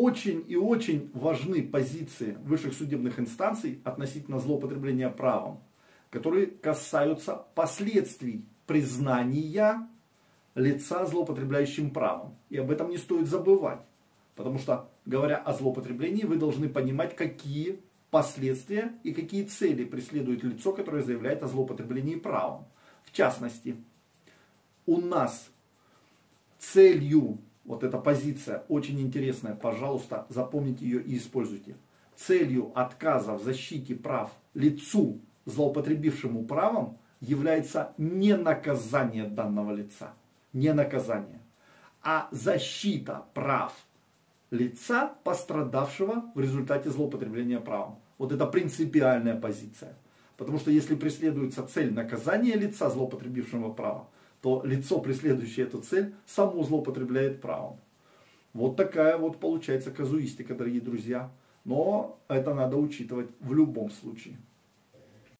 очень и очень важны позиции высших судебных инстанций относительно злоупотребления правом, которые касаются последствий признания лица злоупотребляющим правом. И об этом не стоит забывать. Потому что, говоря о злоупотреблении, вы должны понимать, какие последствия и какие цели преследует лицо, которое заявляет о злоупотреблении правом. В частности, у нас целью, вот эта позиция очень интересная, пожалуйста, запомните ее и используйте. Целью отказа в защите прав лицу, злоупотребившему правом, является не наказание данного лица, не наказание, а защита прав лица, пострадавшего в результате злоупотребления правом. Вот это принципиальная позиция. Потому что если преследуется цель наказания лица, злоупотребившего правом, то лицо, преследующее эту цель, само злоупотребляет правом. Вот такая вот получается казуистика, дорогие друзья. Но это надо учитывать в любом случае.